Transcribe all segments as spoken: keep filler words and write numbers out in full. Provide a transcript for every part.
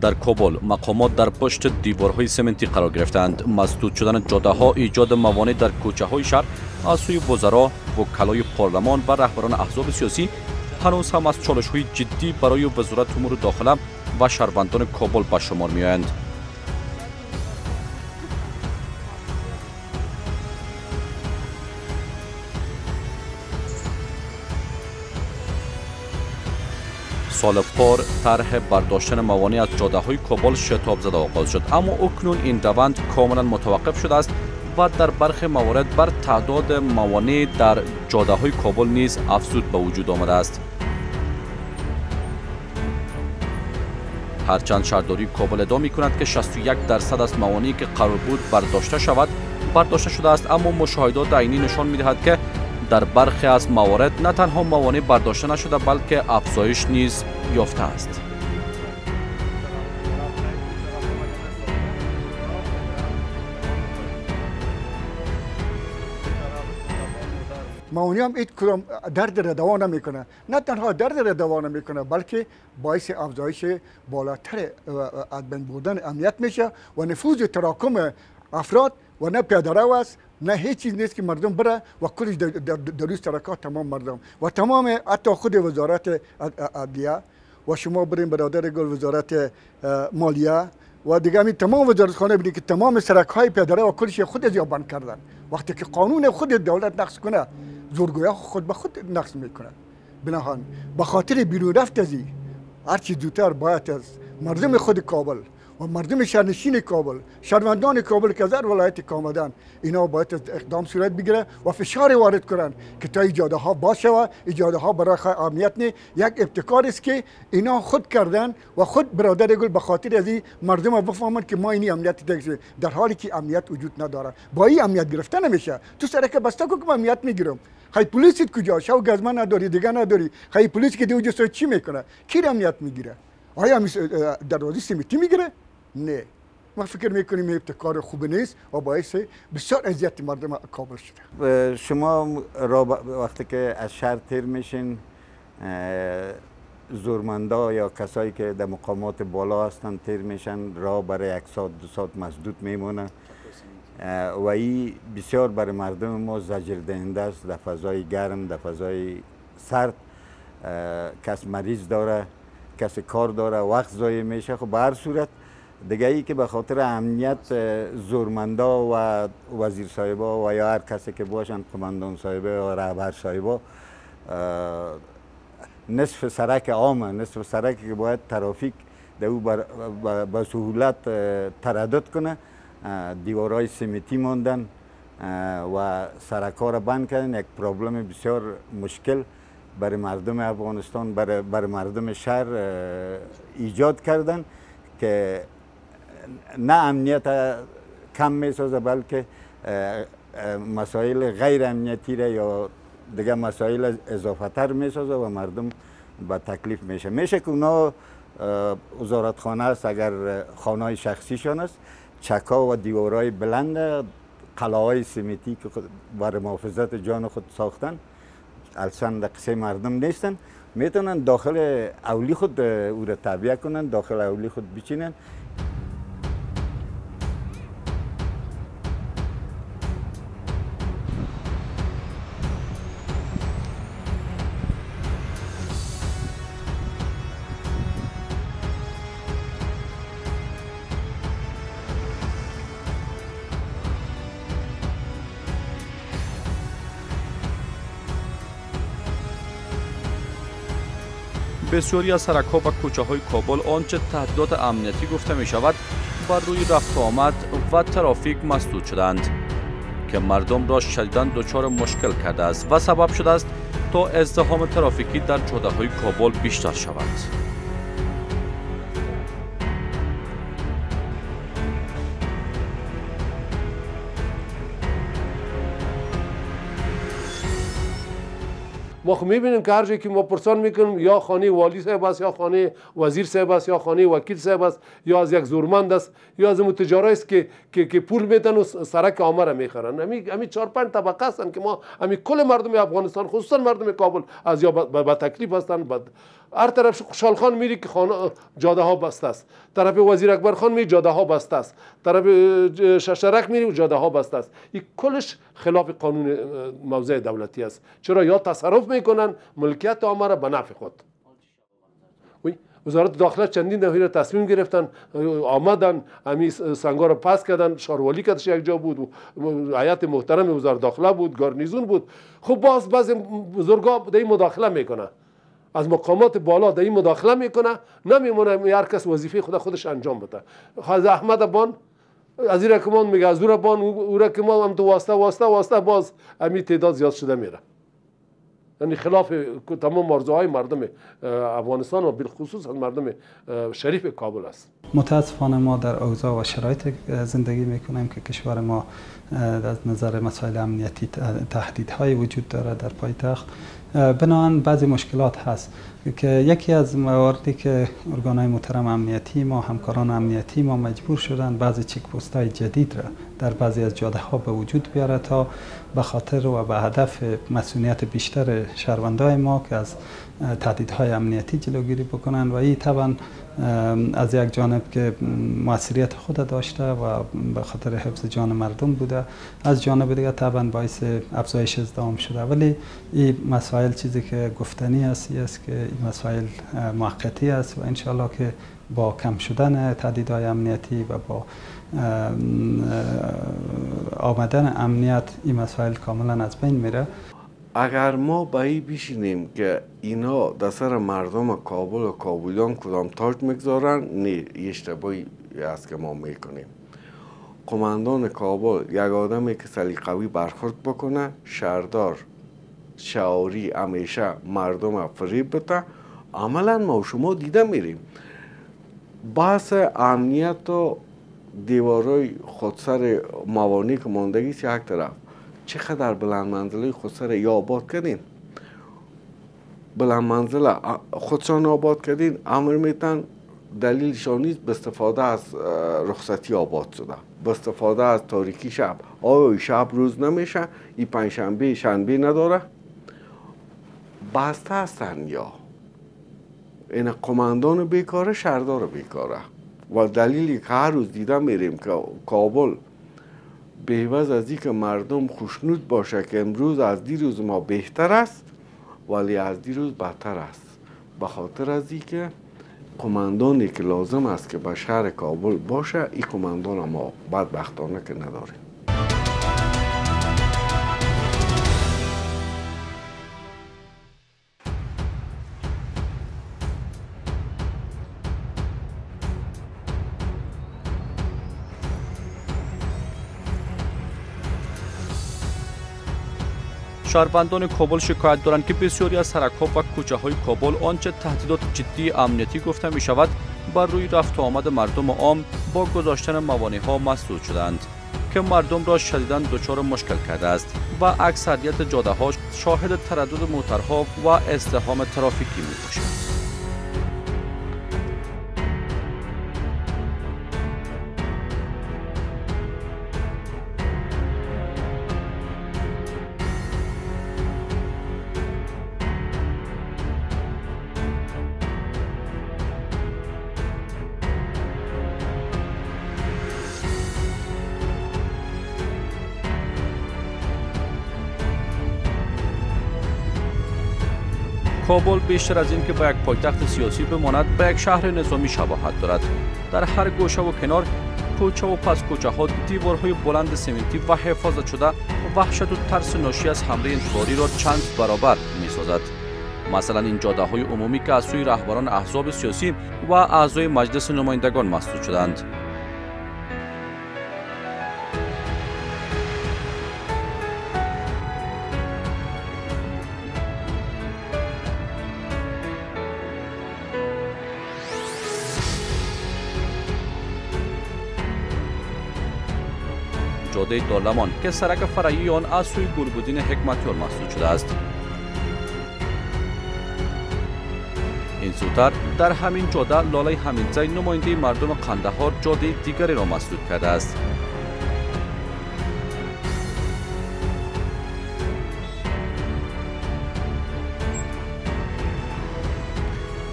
در کابل مقامات در پشت دیوارهای سمنتی قرار گرفتند. مسدود شدن جاده ها، ایجاد موانع در کوچه های شهر از سوی وزرا، وکلای پارلمان و رهبران احزاب سیاسی هنوز هم از چالش های جدی برای وزارت امور داخله و شهروندان کابل به شمار می آیند. سالپار طرح برداشتن موانع از جاده های کابل شتاب زده آغاز شد، اما اکنون این روند کاملا متوقف شده است و در برخی موارد بر تعداد موانع در جاده های کابل نیز افزود به وجود آمده است. هرچند شهرداری کابل ادعا می‌کند که شصت و یک درصد از موانعی که قرار بود برداشته شود برداشته شده است، اما مشاهدات عینی نشان می‌دهد که در برخی از موارد نه تنها موانع برداشته نشده بلکه افزایش نیز یافته است. موانع هم هیچ کدام درد را دوا نمیکنه، نه تنها درد را دوا نمیکنه بلکه باعث افزایش بالاتر از بین بردن امنیت میشه و نفوذ تراکم افراد و نه پیاده‌رو است، نه هیچ چیز نیست که مردم بره و کلی درست ترکات تمام مردم و تمام حتی خود وزارت عدلیه و شما برین برادر گل وزارت مالیه و دیگه همین تمام وزارتخانه بینید که تمام سرکهای پیاده‌رو و کلش خود از بند کردن. وقتی که قانون خود دولت نقص کنه زورگویا خود به خود نقص میکنه. بناهان به خاطر بیرون رفت از هر چی زودتر باید از مردم خود کابل و مردم شهرنشین کابل، شهروندان کابل که از هر ولایتی که آمدن، اینا باید اقدام صورت بگیره و فشار وارد کنن که تا ایجاده ها باز شوه. ایجاده ها برای امنیت نه یک ابتکار است که اینا خود کردن و خود برادر گل به خاطر از این مردم ها بفهمن که ما این امنیت داشته، در حالی که امنیت وجود نداره. با این امنیت گرفته نمیشه. تو سرک بسته کو که امنیت میگیرم، خی پلیس کجا شو گزمن نداری دیگه نداری، خی پلیس که دیوجه سو چی میکنه، کی امنیت میگیره؟ آیا دروازه سمتی میگیره؟ نه، ما فکر میکنیم ابتکار خوب نیست و باعث بسیار اذیت مردم کابل شده. شما وقتی که از شهر تیر میشین زورمندا یا کسایی که در مقامات بالا هستند تیر میشن، راه برای یک ساعت دو ساعت مسدود میمونه و این بسیار برای مردم ما زجر دهنده است. در فضای گرم، در فضای سرد کس مریض داره، کسی کار داره، وقت ضایع میشه. خب به هر صورت دیگه ای که به خاطر امنیت زورمندا و وزیر صاحبا و یا هر کسی که باشند، قماندان صاحبه یا رهبر صاحبا، نصف سرک عامه، نصف سرکی که باید ترافیک در او به سهولت تردد کنه، دیوارهای سیمتی ماندن و سرک‌ها را بند کردن. یک پرابلم بسیار مشکل برای مردم افغانستان، برای, برای مردم شهر ایجاد کردن که نه امنیت کم میسازه بلکه مسائل غیر امنیتی را یا دیگه مسائل اضافه تر میسازه و مردم به تکلیف میشه. میشه که اونا وزارتخانه است، اگر خانه های شخصیشان است، چکا و دیوارهای بلند، قلعه‌های سیمتی که برای محافظت جان خود ساختن، الان در قصه مردم نیستن، میتونن داخل اولی خود او را تعبیه کنن، داخل اولی خود بچینن. بسیاری از سرک‌ها و کوچه‌های کابل آنچه تهدیدات امنیتی گفته می شود بر روی رفت آمد و ترافیک مسدود شدند که مردم را شدیداً دچار مشکل کرده است و سبب شده است تا ازدحام ترافیکی در جاده‌های کابل بیشتر شود. ما خب میبینیم که هر جایی که ما پرسان میکنیم یا خانه والی صاحب است، یا خانه وزیر صاحب است، یا خانه وکیل صاحب است، یا از یک زورمند است، یا از متجارایی است که که که پول میدن و سرک عامه را میخرن. همین همین چهار پنج طبقه هستند که ما همین کل مردم افغانستان خصوصا مردم کابل از یا به تکلیف هستند. هر طرف خوشحال خان میری که خانه جاده ها بسته است، طرف وزیر اکبر خان می جاده ها بسته است، طرف ششترک میری جاده ها بسته است. این کلش خلاف قانون موضع دولتی است. چرا یا تصرف میکنن ملکیت عامه را به نفع خود. وزارت داخله چندین دفعه تصمیم گرفتن، آمدن همین سنگا رو پس کردن، شاروالی کدش یک جا بود، هیئت محترم وزارت داخله بود، گارنیزون بود. خب باز بعضی بزرگا به این مداخله میکنه، از مقامات بالا در این مداخله میکنه، نمیمونه هر کس وظیفه خود خودش انجام بده. خواجه احمد بان از این رکمان میگه از اون بان اون رکمان هم تو واسطه واسطه واسطه باز همین تعداد زیاد شده میره، یعنی خلاف تمام آرزوهای مردم افغانستان و بالخصوص مردم شریف کابل است. متاسفانه ما در اوضاع و شرایط زندگی میکنیم که کشور ما از نظر مسائل امنیتی تهدیدهای وجود داره در پایتخت. بنابراین بعضی مشکلات هست که یکی از مواردی که ارگانهای محترم امنیتی ما، همکاران امنیتی ما مجبور شدن بعضی چک پست‌های جدید را در بعضی از جاده ها به وجود بیاره تا به خاطر و به هدف مسئولیت بیشتر شهروندای ما که از تهدیدهای امنیتی جلوگیری بکنن. و این طبعا از یک جانب که موثریت خود داشته و به خاطر حفظ جان مردم بوده، از جانب دیگه طبعا باعث افزایش ازدحام شده. ولی این مسائل چیزی که گفتنی است است که این مسائل موقتی است و ان شاءالله که با کم شدن تهدیدهای امنیتی و با آمدن امنیت این مسائل کاملا از بین میره. اگر ما بایی بشینیم که اینا در سر مردم کابل و کابلیان کدام تاج میگذارن، نه، اشتباهی است که ما میکنیم. قماندان کابل یک آدمی که سلیقوی برخورد بکنه، شهردار شعاری همیشه مردم فریب بده، عملا ما شما دیده میریم. بحث امنیت و دیوارای خودسر موانع که ماندگی است یک طرف، چقدر بلند منزله خودسر یا آباد کردین، بلند منزله خودسان آباد کردین، امر میتن دلیلشان نیست به استفاده از رخصتی آباد شده، به استفاده از تاریکی شب. آیا شب روز نمیشه؟ این پنجشنبه شنبه نداره؟ بسته هستن یا این قماندان بیکاره، شهردار بیکاره. و دلیلی که هر روز دیده میریم که کابل بهوز از اینکه مردم خوشنود باشه که امروز از دیروز ما بهتر است، ولی از دیروز بدتر است، به خاطر از اینکه قماندانی که لازم است که به شهر کابل باشه، این قماندان ما بدبختانه که نداره. شهروندان کابل شکایت دارند که بسیاری از سرک‌ها و کوچه‌های کابل آنچه تهدیدات جدی امنیتی گفته می‌شود، بر روی رفت و آمد مردم عام با گذاشتن موانع‌ها مسدود شدند که مردم را شدیداً دچار مشکل کرده است و اکثریت جاده‌ها شاهد تردد موترها و ازدحام ترافیکی می‌باشد. کابل بیشتر از این که به یک پایتخت سیاسی بماند، به یک شهر نظامی شباهت دارد. در هر گوشه و کنار، کوچه و پس کوچه ها، دیوارهای بلند سیمنتی و حفاظت شده، وحشت و ترس ناشی از حمله انتحاری را چند برابر می‌سازد. مثلا این جاده های عمومی که از سوی رهبران احزاب سیاسی و اعضای مجلس نمایندگان مسدود شدند. جاده دارلمان که سرک فرعی آن از سوی گلبدین حکمتیار مسدود شده است. اسماعیل سوتر در همین جاده لاله حمیدزی نماینده مردم قندهار جاده دیگری را مسدود کرده است.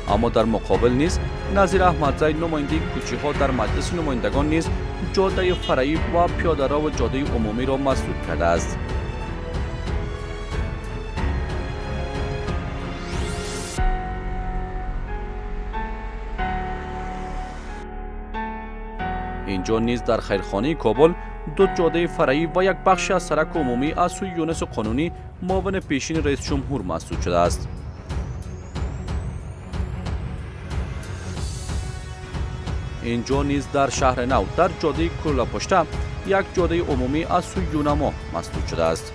اما در مقابل نیز نظیر احمدزی نماینده کوچه ها در مجلس نمایندگان نیز جاده فرعی و پیاده رو و جاده عمومی را مسدود کرده است. اینجا نیز در خیرخانه کابل دو جاده فرعی و یک بخش از سرک عمومی از سوی یونس قانونی معاون پیشین رئیس جمهور مسدود شده است. اینجا نیز در شهر نو در جاده کلولا پشته یک جاده عمومی از سوی یونما مسدود شده است.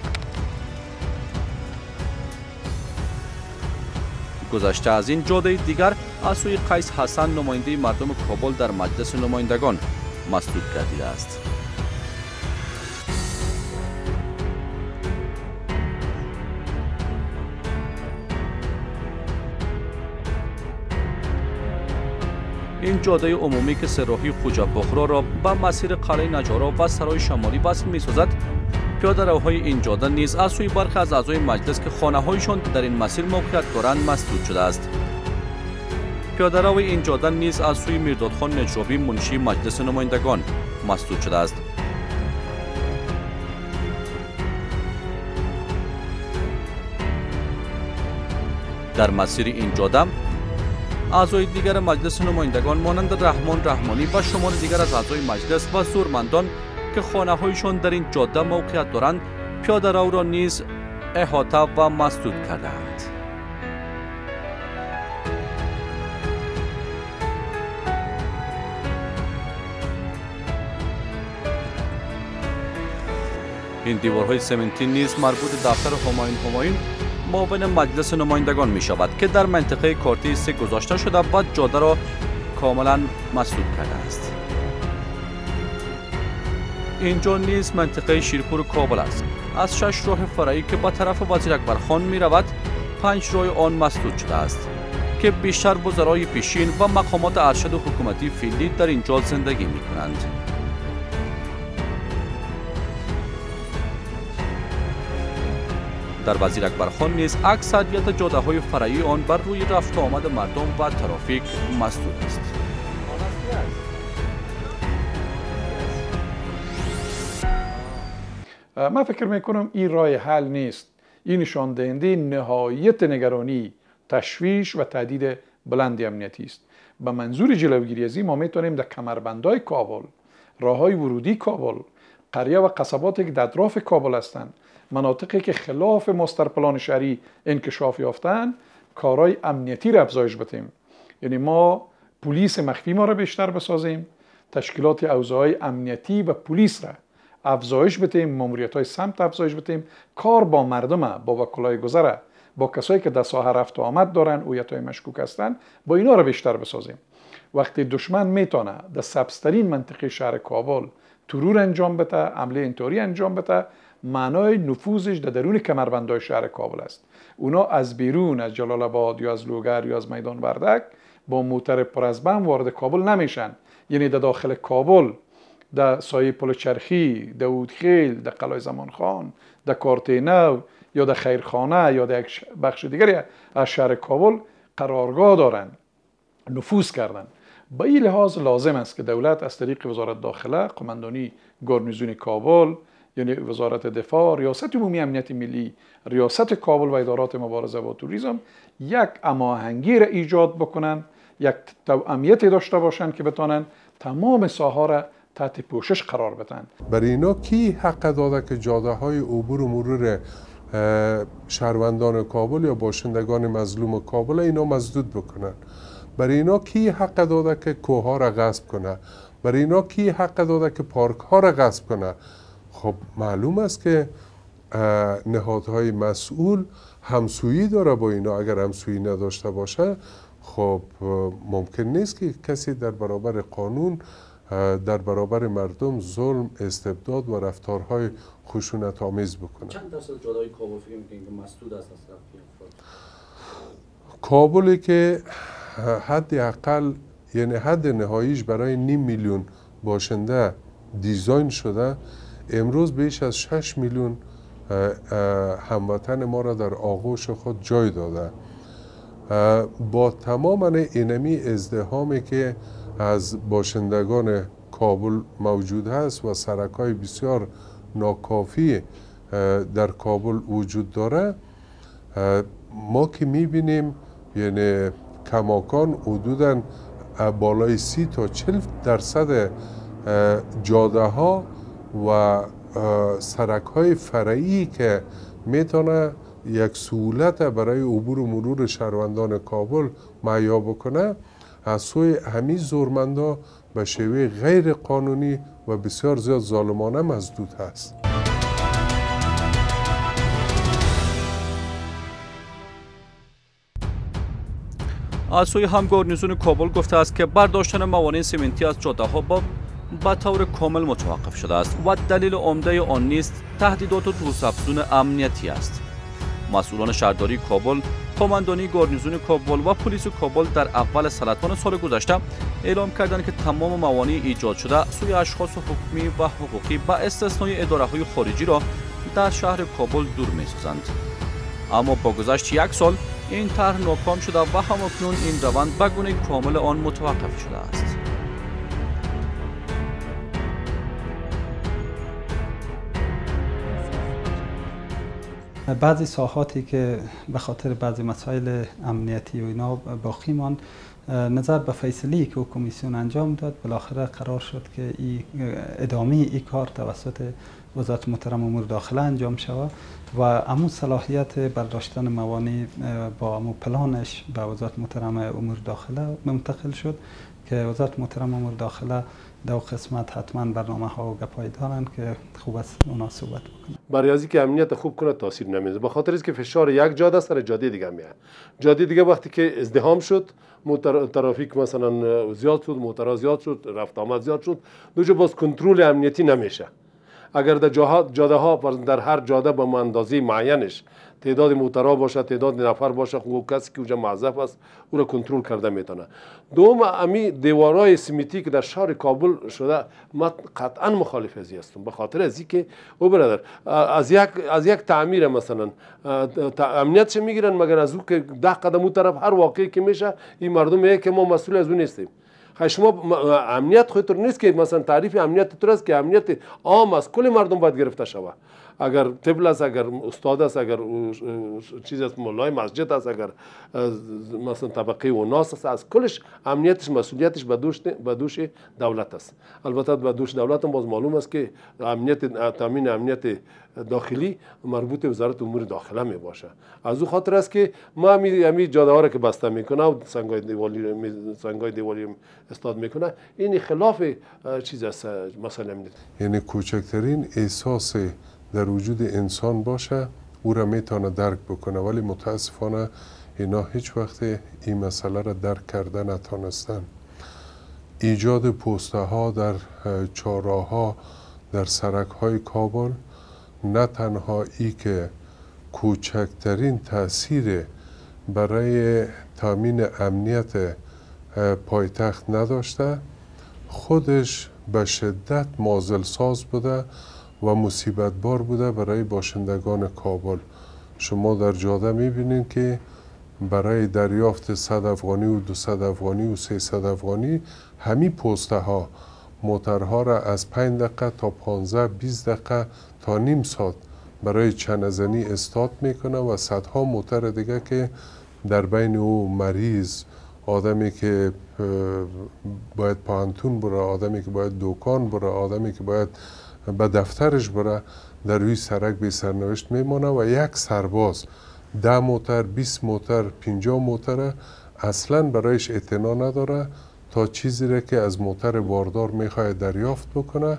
گذشته از این جاده دیگر از سوی قیس حسن نماینده مردم کابل در مجلس نمایندگان مسدود گردیده است. این جاده عمومی که سراحی خوجه بخرا را به مسیر قلعه نجارا و سرای شمالی وصل می‌سازد، پیاده‌روهای این جاده نیز از سوی برخی از اعضای مجلس که خانه‌هایشان در این مسیر موقعیت دارند مسدود شده است. پیاده‌رو این جاده نیز از سوی میردادخان نجابی منشی مجلس نمایندگان مسدود شده است. در مسیر این جاده اعضای دیگر مجلس نمایندگان مانند رحمان رحمانی و شمار دیگر از اعضای مجلس و زورمندان که خانه هایشان در این جاده موقعیت دارند پیاده رو را نیز احاطه و مسدود کردند. این دیوارهای سمنتی نیز مربوط دفتر همایون همایون معاون مجلس نمایندگان می شود که در منطقه کارتی سه گذاشته شده و جاده را کاملا مسدود کرده است. اینجا نیز منطقه شیرپور کابل است. از شش راه فرعی که به طرف وزیر اکبرخان می رود پنج راه آن مسدود شده است که بیشتر وزرای پیشین و مقامات ارشد حکومتی فعلی در اینجا زندگی می کنند. در وزیر اکبرخان نیز اکثریت جاده های فرعی آن بر روی رفت آمد مردم و ترافیک مسدود است. من فکر میکنم این راه حل نیست. این نشان دهنده نهایت نگرانی، تشویش و تهدید بلند امنیتی است. به منظور جلوگیری از این ما میتونیم در کمربندهای کابل، راههای ورودی کابل، قریه و قصباتی که در اطراف کابل هستند، مناطقی که خلاف مستر پلان شهری انکشاف یافتن کارهای امنیتی را افزایش بدیم. یعنی ما پلیس مخفی ما را بیشتر بسازیم، تشکیلات اوضاع امنیتی و پلیس را افزایش بدیم، ماموریت‌های سمت افزایش بدیم، کار با مردمه، با وکلای گذره، با کسایی که در ساحه رفت و آمد دارن، هویت‌های مشکوک هستن، با اینا را بیشتر بسازیم. وقتی دشمن میتونه در سبزترین منطقه شهر کابل ترور انجام بده، عمله اینطوری انجام بده، معنای نفوذش در درون کمربندهای شهر کابل است. اونا از بیرون، از جلال آباد یا از لوگر یا از میدان وردک با موتر پر از بم وارد کابل نمیشن. یعنی در داخل کابل، در سایه پل چرخی، داودخیل، در قلعه زمانخان، در کارته نو یا در خیرخانه یا در بخش دیگری از شهر کابل قرارگاه دارن، نفوذ کردن. به این لحاظ لازم است که دولت از طریق وزارت داخله، قماندانی گارنیزون کابل، یعنی وزارت دفاع، ریاست عمومی امنیت ملی، ریاست کابل و ادارات مبارزه با توریسم یک هماهنگی را ایجاد بکنن، یک توأمیتی داشته باشند که بتوانند تمام ساحه را تحت پوشش قرار بدن. برای اینا کی حق داده که جاده های عبور و مرور شهروندان کابل یا باشندگان مظلوم کابل اینا مسدود بکنن؟ برای اینا کی حق داده که کوه ها را غصب کنه؟ برای اینا کی حق داده که پارک ها را غصب کنه؟ خب معلوم است که نهادهای مسئول همسویی داره با اینا. اگر همسویی نداشته باشه خب ممکن نیست که کسی در برابر قانون، در برابر مردم ظلم، استبداد و رفتارهای خشونت آمیز بکنه. چند درصد جاده‌های کابل فکر می‌کنید که مسدود است از طرف افراد؟ کابلی که حد اقل یعنی حد نهاییش برای نیم میلیون باشنده دیزاین شده، امروز بیش از شش میلیون هموطن ما را در آغوش خود جای داده. با تمام اینمی ازدهامی که از باشندگان کابل موجود هست و سرکای بسیار ناکافی در کابل وجود داره، ما که میبینیم یعنی کماکان حدوداً بالای سی تا چهل درصد جاده ها و سرک های فرعی که میتونه یک سهولت برای عبور و مرور شهروندان کابل مهیا بکنه، از سوی همین زورمندا به شیوه غیر قانونی و بسیار زیاد ظالمانه مسدود هست. از سوی همگارنیزون کابل گفته است که برداشتن موانع سیمنتی از جاده ها با به طور کامل متوقف شده است و دلیل عمده آن نیست تهدیدات و توسعه‌افزون امنیتی است. مسئولان شهرداری کابل، کماندانی گارنیزون کابل و پلیس کابل در اول سرطان سال گذشته اعلام کردند که تمام موانع ایجاد شده سوی اشخاص حکمی و حقوقی با استثنای اداره‌های خارجی را در شهر کابل دور می‌سازند. اما با گذشت یک سال این طرح ناکام شده و همکنون این روند به گونه کامل آن متوقف شده است. بعضی ساحاتی که به خاطر بعضی مسائل امنیتی و اینا باقی ماند، نظر به فیصله‌ای که کمیسیون انجام داد، بالاخره قرار شد که ای ادامه این کار توسط وزارت محترم امور داخله انجام شود و امو صلاحیت برداشتن موانع با امو پلانش به وزارت محترم امور داخله منتقل شد که وزارت محترم امور داخله دو قسمت حتما برنامه ها و گپای دارن که خوب است اونا صحبت بکنن. برای از اینکه امنیت خوب کنه تاثیر نمیذاره، به خاطر اینکه فشار یک جاده سر جاده دیگه میاد. جاده دیگه وقتی که ازدحام شد، ترافیک مثلا زیاد شد، موترها زیاد شد، رفت آمد زیاد شد، دوجا باز کنترل امنیتی نمیشه. اگر در جاده ها در هر جاده به اندازه معینش تعداد موترها باشه، تعداد نفر باشه، خوب کسی که اونجا معزف است او را کنترل کرده میتونه. دوم، امی دیوارای سیمنتی که در شهر کابل شده، ما قطعا مخالف ازی هستم، به خاطر ازی که او برادر از یک از یک تعمیر مثلا امنیتش میگیرن، مگر از او که ده قدم اون طرف هر واقعی که میشه این مردم میگه که ما مسئول از اون نیستیم. شما امنیت خودتون نیست که مثلا تعریف امنیت تو است که امنیت عام از کل مردم باید گرفته شود. اگر طفل است، اگر استاد است، اگر چیز است، مولای مسجد است، اگر مثلا طبقه و ناس است، از کلش امنیتش مسئولیتش به دوش دولت است. البته به دوش دولت هم باز معلوم است که امنیت تامین امنیت داخلی مربوط به وزارت امور داخله می باشه. از اون خاطر است که ما همین جاده ها را که بسته میکنه و سنگای دیوالی سنگای دیوالی استاد میکنه، این خلاف چیز است مثلا امنیت. یعنی کوچکترین احساس در وجود انسان باشه او را میتونه درک بکنه، ولی متاسفانه اینا هیچ وقت این مسئله را درک کرده نتانستن. ایجاد پوسته ها در چهارراه‌ها، در سرک های کابل، نه تنها ای که کوچکترین تاثیر برای تامین امنیت پایتخت نداشته، خودش به شدت مازل ساز بوده و مصیبت بار بوده برای باشندگان کابل. شما در جاده میبینید که برای دریافت صد افغانی و دویست افغانی و سیصد افغانی همین پوسته ها موترها را از پنج دقیقه تا پانزده بیست دقیقه تا نیم ساعت برای چنزنی استاد میکنه و صدها موتر دیگه که در بین او مریض، آدمی که باید پانتون بره، آدمی که باید دکان بره، آدمی که باید به دفترش بره، در روی سرک به سرنوشت میمانه و یک سرباز ده موتر، بیست موتر، پنجاه موتر اصلا برایش اعتنا نداره تا چیزی را که از موتر باردار میخواد دریافت بکنه.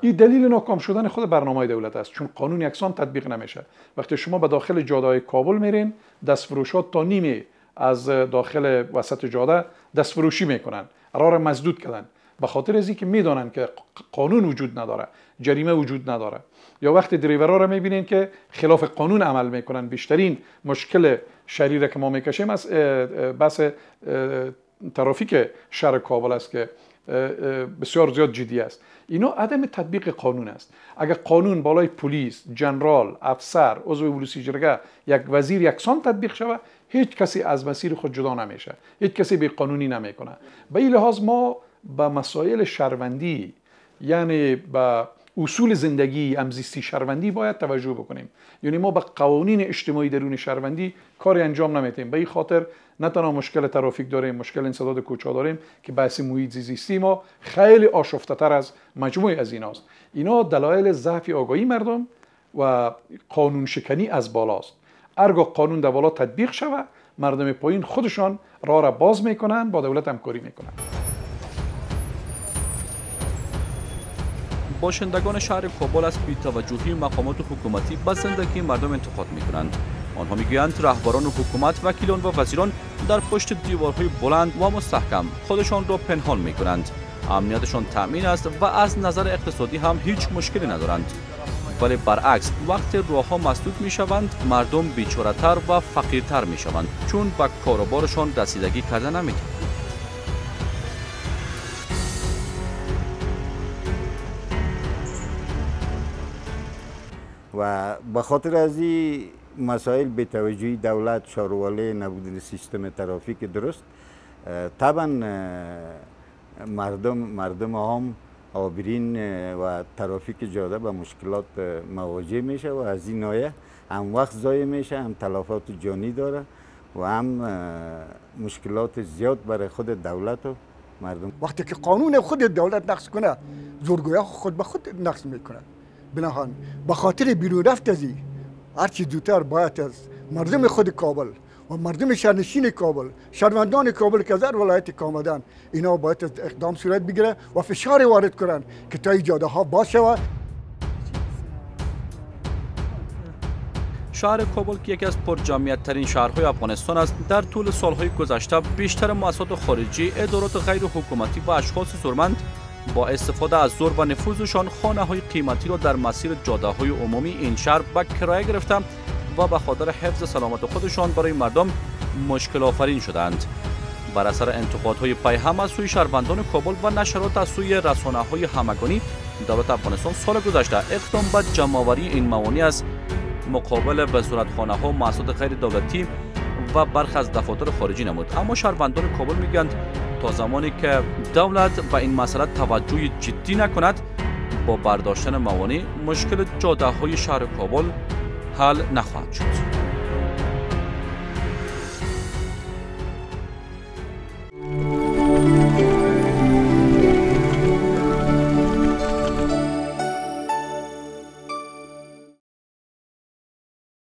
این دلیل ناکام شدن خود برنامه دولت است، چون قانون یکسان تطبیق نمیشه. وقتی شما به داخل جاده‌های کابل میرین، دستفروشات تا نیمه از داخل وسط جاده دستفروشی میکنن، قرار مسدود کردن. به خاطر از اینکه میدونن که قانون وجود نداره، جریمه وجود نداره. یا وقتی دریورها رو میبینین که خلاف قانون عمل میکنن، بیشترین مشکل شریره که ما میکشیم از بس ترافیک شهر کابل است که بسیار زیاد جدی است. اینا عدم تطبیق قانون است. اگر قانون بالای پلیس، جنرال، افسر، عضو پلیس جرگه، یک وزیر یکسان تطبیق شود، هیچ کسی از مسیر خود جدا نمیشه، هیچ کسی به قانونی نمیکنه. به این لحاظ ما با مسائل شهروندی، یعنی با اصول زندگی همزیستی شهروندی باید توجه بکنیم. یعنی ما به قوانین اجتماعی درون شهروندی کاری انجام نمیدیم. به این خاطر نه تنها مشکل ترافیک داریم، مشکل انسداد کوچه داریم که بحث محیط زیستی ما خیلی آشفته تر از مجموعه از ایناست. اینا دلایل ضعف آگاهی مردم و قانون شکنی از بالاست. هرگاه قانون در بالا تطبیق شود، مردم پایین خودشان راه را باز میکنن، با دولت همکاری میکنن. باشندگان شهر کابل از بی‌توجهی مقامات حکومتی به زندگی مردم انتقاد می‌کنند. آنها میگویند رهبران و حکومت، وکیلان و وزیران در پشت دیوارهای بلند و مستحکم خودشان را پنهان می‌کنند. امنیتشان تأمین است و از نظر اقتصادی هم هیچ مشکلی ندارند. ولی برعکس وقت راهها مسدود می‌شوند، مردم بیچاره‌تر و فقیرتر می‌شوند، چون به کاروبارشان رسیدگی کرده نمی‌توانند. و به خاطر از این مسائل به توجهی دولت شارواله نبودن سیستم ترافیک درست، طبعا مردم مردم هم آبرین و ترافیک جاده با مشکلات مواجه میشه و از این ناحیه هم وقت ضایع میشه، هم تلفات جانی داره و هم مشکلات زیاد برای خود دولت و مردم. وقتی که قانون خود دولت نقص کنه، زورگویا خود به خود نقص میکنه. بناهان به خاطر بیرون رفت از این هرچی زودتر باید از مردم خود کابل و مردم شهرنشین کابل، شهروندان کابل که از هر ولایتی که آمدن، اینا باید از اقدام صورت بگیره و فشار وارد کنن که تا این جاده ها باز شود. شهر کابل که یکی از پرجمعیت ترین شهرهای افغانستان است، در طول سالهای گذشته بیشتر مؤسسات خارجی، ادارات غیر حکومتی و اشخاص ثروتمند با استفاده از زور و نفوذشان خانه های قیمتی را در مسیر جاده های عمومی این شهر به کرایه گرفته و به خاطر حفظ سلامت خودشان برای مردم مشکل آفرین شدند. بر اثر انتقادهای پی هم از سوی شهروندان کابل و نشرات از سوی رسانه های همگانی، دولت افغانستان سال گذشته اقدام به جمع‌آوری این موانع از مقابل وزارتخانه ها، مؤسسات غیر دولتی و برخی از دفاتر خارجی نمود. اما شهروندان کابل میگند تا زمانی که دولت به این مسئله توجه جدی نکند، با برداشتن موانع مشکل جاده های شهر کابل حل نخواهد شد.